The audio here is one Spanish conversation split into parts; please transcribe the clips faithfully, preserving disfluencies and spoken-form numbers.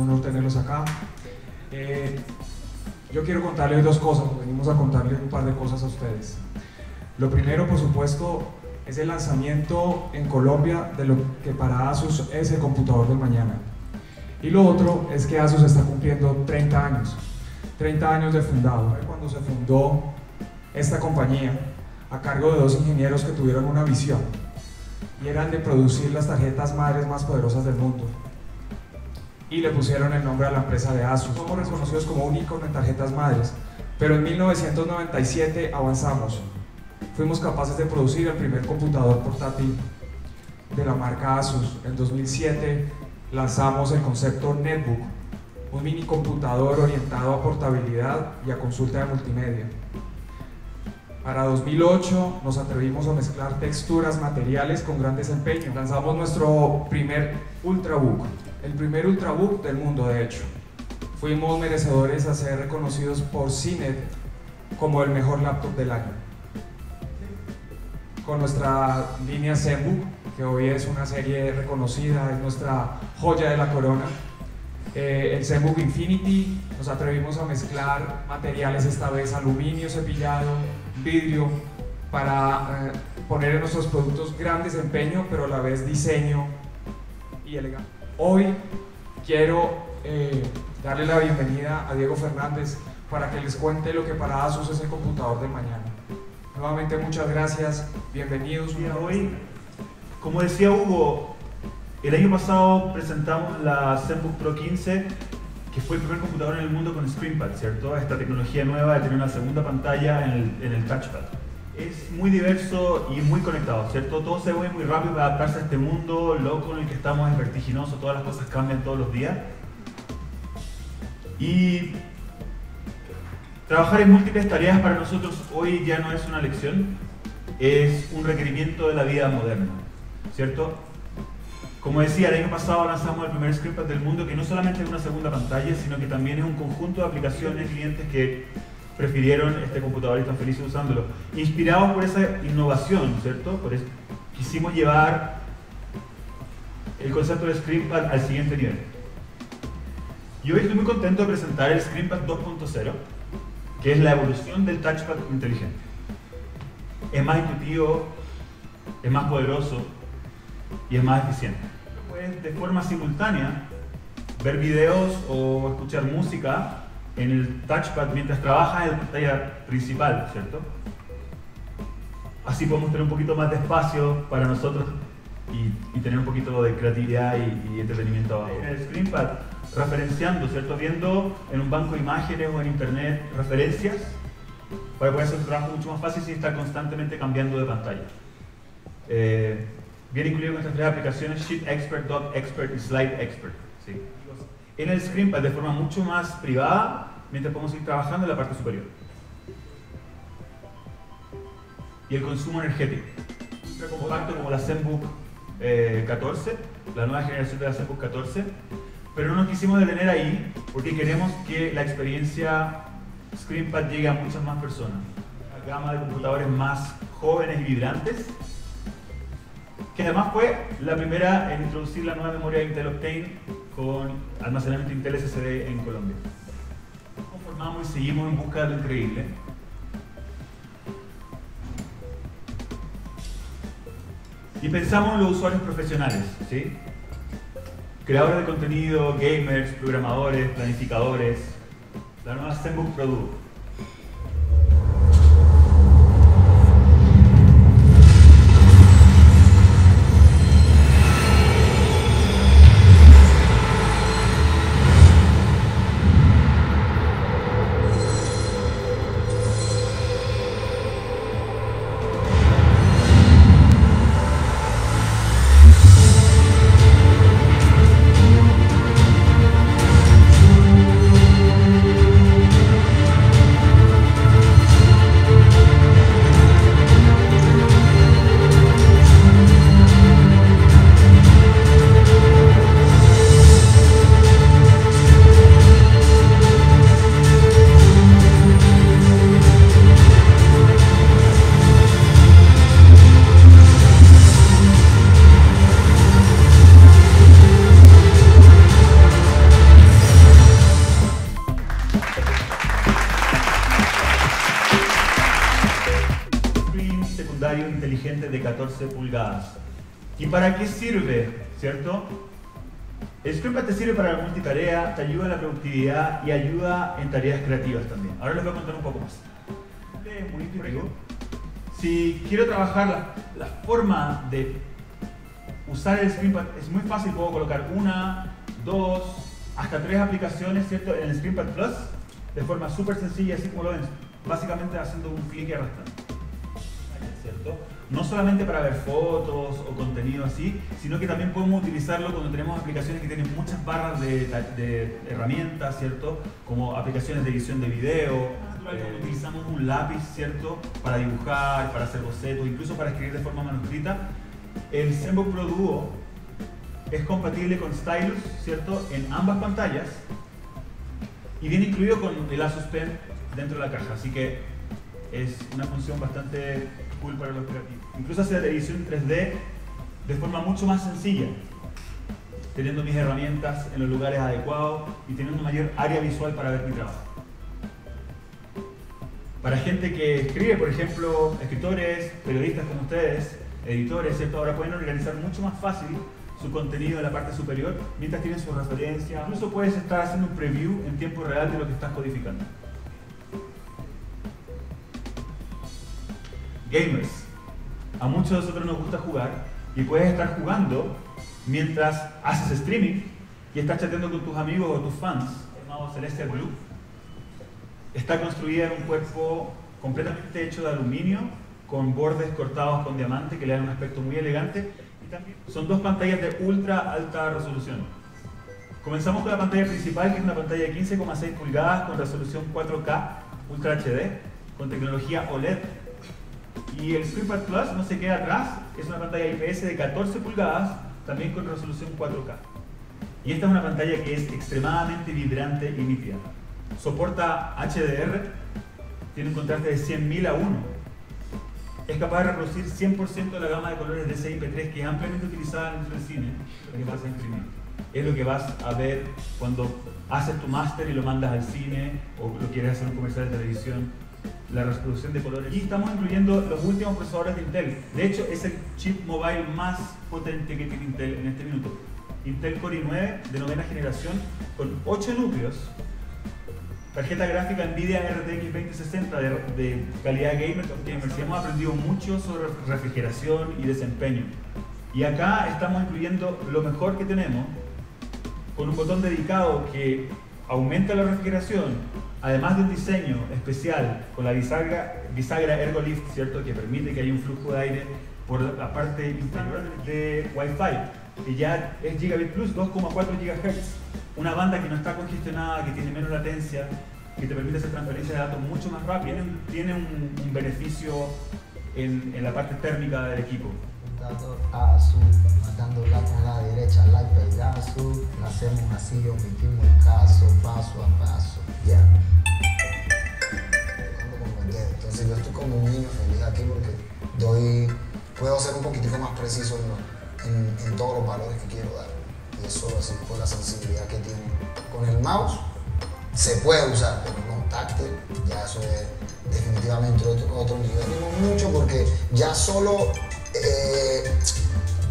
un honor tenerlos acá. Eh, yo quiero contarles dos cosas, pues venimos a contarles un par de cosas a ustedes. Lo primero, por supuesto, es el lanzamiento en Colombia de lo que para Asus es el computador del mañana. Y lo otro es que Asus está cumpliendo treinta años, treinta años de fundado. Cuando se fundó esta compañía, a cargo de dos ingenieros que tuvieron una visión, y eran de producir las tarjetas madres más poderosas del mundo. Y le pusieron el nombre a la empresa de Asus. Somos reconocidos como un ícono en tarjetas madres, pero en mil novecientos noventa y siete avanzamos. Fuimos capaces de producir el primer computador portátil de la marca Asus. En dos mil siete lanzamos el concepto Netbook, un mini computador orientado a portabilidad y a consulta de multimedia. Para dos mil ocho nos atrevimos a mezclar texturas, materiales con gran desempeño. Lanzamos nuestro primer Ultrabook. El primer Ultrabook del mundo, de hecho. Fuimos merecedores a ser reconocidos por C net como el mejor laptop del año. Con nuestra línea ZenBook, que hoy es una serie reconocida, es nuestra joya de la corona. Eh, el ZenBook Infinity, nos atrevimos a mezclar materiales, esta vez aluminio cepillado, vidrio, para eh, poner en nuestros productos gran desempeño, pero a la vez diseño y elegancia. Hoy quiero eh, darle la bienvenida a Diego Fernández para que les cuente lo que para Asus es el computador de mañana. Nuevamente muchas gracias, bienvenidos. Día hoy, como decía Hugo, el año pasado presentamos la ZenBook Pro quince, que fue el primer computador en el mundo con ScreenPad, ¿cierto? Esta tecnología nueva de tener una segunda pantalla en el, en el touchpad. Es muy diverso y muy conectado, ¿cierto? Todo se mueve muy rápido para adaptarse a este mundo loco en el que estamos, es vertiginoso, todas las cosas cambian todos los días. Y trabajar en múltiples tareas para nosotros hoy ya no es una lección, es un requerimiento de la vida moderna, ¿cierto? Como decía, el año pasado lanzamos el primer ScreenPad del mundo, que no solamente es una segunda pantalla, sino que también es un conjunto de aplicaciones, clientes que prefirieron este computador y están felices usándolo. Inspirados por esa innovación, ¿cierto? Por eso quisimos llevar el concepto de ScreenPad al siguiente nivel. Y hoy estoy muy contento de presentar el ScreenPad dos punto cero, que es la evolución del touchpad inteligente. Es más intuitivo, es más poderoso y es más eficiente. Puedes de forma simultánea ver videos o escuchar música en el touchpad mientras trabajas en la pantalla principal, ¿cierto? Así podemos tener un poquito más de espacio para nosotros y, y tener un poquito de creatividad y, y entretenimiento abajo. En el ScreenPad, referenciando, ¿cierto? Viendo en un banco de imágenes o en internet referencias para poder hacer un trabajo mucho más fácil sin estar constantemente cambiando de pantalla. Eh, viene incluido con estas tres aplicaciones, Sheet Expert, Doc Expert y Slide Expert, ¿sí? En el ScreenPad de forma mucho más privada, mientras podemos ir trabajando en la parte superior. Y el consumo energético. Ultra compacto como la ZenBook eh, catorce, la nueva generación de la ZenBook catorce, pero no nos quisimos detener ahí porque queremos que la experiencia ScreenPad llegue a muchas más personas. Una gama de computadores más jóvenes y vibrantes, que además fue la primera en introducir la nueva memoria de Intel Octane con almacenamiento Intel S S D en Colombia. Nos conformamos y seguimos en busca de lo increíble. Y pensamos en los usuarios profesionales, ¿sí? Creadores de contenido, gamers, programadores, planificadores. La nueva ZenBook Pro Duo. pantalla inteligente de catorce pulgadas. ¿Y para qué sirve? ¿Cierto? ScreenPad te sirve para multitarea, te ayuda en la productividad y ayuda en tareas creativas también. Ahora les voy a contar un poco más. Es muy intuitivo. Si quiero trabajar la, la forma de usar el ScreenPad, es muy fácil. Puedo colocar una, dos, hasta tres aplicaciones, ¿cierto?, en el ScreenPad Plus, de forma súper sencilla, así como lo ven, básicamente haciendo un clic y arrastrando, ¿cierto? No solamente para ver fotos o contenido así, sino que también podemos utilizarlo cuando tenemos aplicaciones que tienen muchas barras de, de herramientas, ¿cierto?, como aplicaciones de edición de video. Eh, utilizamos un lápiz, ¿cierto?, para dibujar, para hacer bocetos, incluso para escribir de forma manuscrita. El ZenBook Pro Duo es compatible con Stylus, ¿cierto?, en ambas pantallas y viene incluido con el Asus Pen dentro de la caja, así que es una función bastante cool para los creativos. Incluso hacer edición tres D de forma mucho más sencilla, teniendo mis herramientas en los lugares adecuados y teniendo mayor área visual para ver mi trabajo. Para gente que escribe, por ejemplo, escritores, periodistas como ustedes, editores, ¿cierto?, ahora pueden organizar mucho más fácil su contenido en la parte superior, mientras tienen sus referencias. Incluso puedes estar haciendo un preview en tiempo real de lo que estás codificando. Gamers. A muchos de nosotros nos gusta jugar y puedes estar jugando mientras haces streaming y estás chateando con tus amigos o tus fans. Llamado Celestial Blue. Está construida en un cuerpo completamente hecho de aluminio, con bordes cortados con diamante que le dan un aspecto muy elegante. Y también son dos pantallas de ultra alta resolución. Comenzamos con la pantalla principal, que es una pantalla de quince coma seis pulgadas con resolución cuatro K Ultra H D, con tecnología O L E D. Y el ScreenPad Plus no se queda atrás, es una pantalla I P S de catorce pulgadas, también con resolución cuatro K. Y esta es una pantalla que es extremadamente vibrante y nítida. Soporta H D R, tiene un contraste de cien mil a uno. Es capaz de reproducir cien por ciento de la gama de colores D C I P tres que es ampliamente utilizada dentro del cine. Lo que vas a imprimir. Es lo que vas a ver cuando haces tu máster y lo mandas al cine o lo quieres hacer un comercial de televisión. La reproducción de colores. Y estamos incluyendo los últimos procesadores de Intel. De hecho, es el chip mobile más potente que tiene Intel en este minuto. Intel Core i nueve de novena generación con ocho núcleos. Tarjeta gráfica Nvidia R T X veinte sesenta de, de calidad gamer. Hemos aprendido mucho sobre refrigeración y desempeño. Y acá estamos incluyendo lo mejor que tenemos con un botón dedicado que aumenta la refrigeración, además de un diseño especial con la bisagra, bisagra Ergolift, ¿cierto?, que permite que haya un flujo de aire por la parte inferior de Wi-Fi, que ya es Gigabit Plus dos coma cuatro gigahercios. Una banda que no está congestionada, que tiene menos latencia, que te permite hacer transferencia de datos mucho más rápido. Tiene un, un beneficio en, en la parte térmica del equipo. Asus, matándola con la derecha, la pedazo, la hacemos así, omitimos el caso, paso a paso. Ya. Yeah. Entonces yo estoy como un niño feliz aquí porque doy, puedo ser un poquitico más preciso en, en, en todos los valores que quiero dar. Y eso así por la sensibilidad que tiene. Con el mouse se puede usar, pero con táctil ya eso es definitivamente otro, otro nivel. Tenemos mucho porque ya solo eh,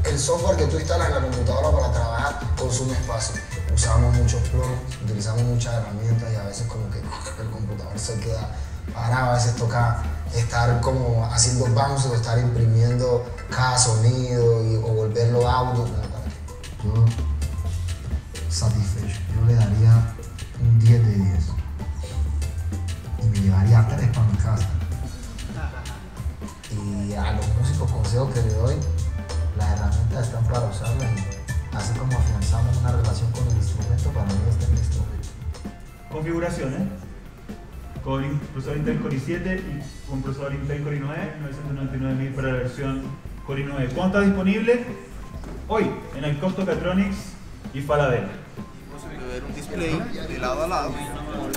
el software que tú instalas en la computadora para trabajar consume espacio. Usamos muchos plugins, utilizamos muchas herramientas y a veces como que el computador se queda parado, a veces toca estar como haciendo bounce o estar imprimiendo cada sonido y, o volverlo audio. Yo satisfecho, yo le daría un diez de diez y me llevaría tres para mi casa. Y a los músicos consejos que le doy, las herramientas están para usarlas y así como afianzamos una relación con el instrumento, para mí este es el instrumento. Configuraciones, con procesador Intel Core i siete y con procesador Intel Core i nueve, novecientos noventa y nueve mil para la versión Core i nueve. ¿Cuánto está disponible? Hoy, en el costo Catronics y Falabella. Vamos a ver un display de lado a lado,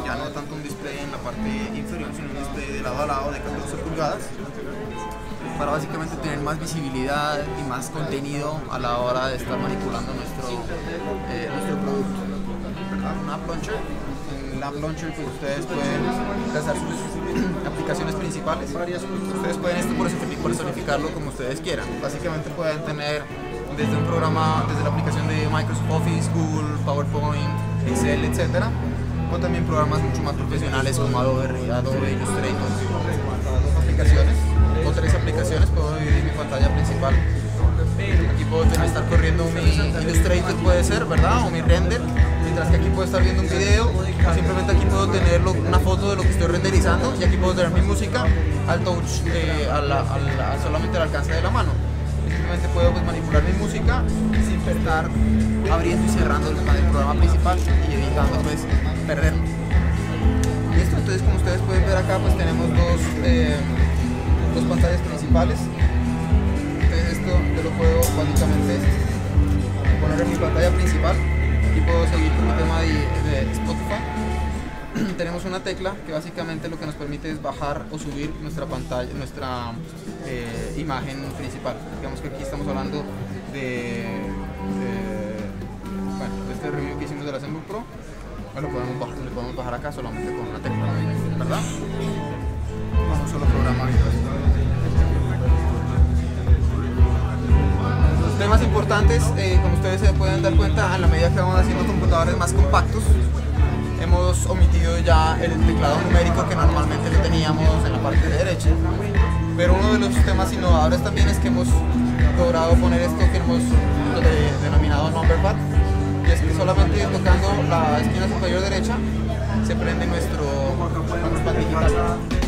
ya no tanto un display en la parte inferior, sino un display de lado a lado de catorce pulgadas, para básicamente tener más visibilidad y más contenido a la hora de estar manipulando nuestro, eh, nuestro producto. Una plancha el App Launcher, pues ustedes pueden lanzar sus aplicaciones principales. Ustedes pueden esto personificarlo como ustedes quieran. Básicamente pueden tener desde un programa, desde la aplicación de Microsoft Office, Google, PowerPoint, Excel, etcétera, o también programas mucho más profesionales como Adobe, Adobe Illustrator, dos aplicaciones o tres aplicaciones. Puedo dividir mi pantalla principal. Aquí puedo estar corriendo mi Illustrator, puede ser, ¿verdad? O mi render, mientras que aquí puedo estar viendo un video, o simplemente aquí puedo tener lo, una foto de lo que estoy renderizando, y aquí puedo tener mi música al touch, eh, a la, a la, solamente al alcance de la mano. Simplemente puedo, pues, manipular mi música sin estar abriendo y cerrando el programa principal y evitando, pues, perderlo. Listo, entonces como ustedes pueden ver acá, pues tenemos dos, eh, dos pantallas principales. Yo lo puedo básicamente poner en mi pantalla principal y puedo seguir con el tema de, de Spotify. Tenemos una tecla que básicamente lo que nos permite es bajar o subir nuestra pantalla, nuestra eh, imagen principal. Digamos que aquí estamos hablando de, de, bueno, de este review que hicimos de la ZenBook Pro. Lo podemos bajar, lo podemos bajar acá solamente con una tecla, ¿verdad? Con un solo programa. Temas importantes, eh, como ustedes se pueden dar cuenta, a la medida que vamos haciendo computadores más compactos, hemos omitido ya el teclado numérico que normalmente lo teníamos en la parte de derecha. Pero uno de los temas innovadores también es que hemos logrado poner esto que hemos de, denominado NumberPad, y es que solamente tocando la esquina superior derecha se prende nuestro NumberPad digital.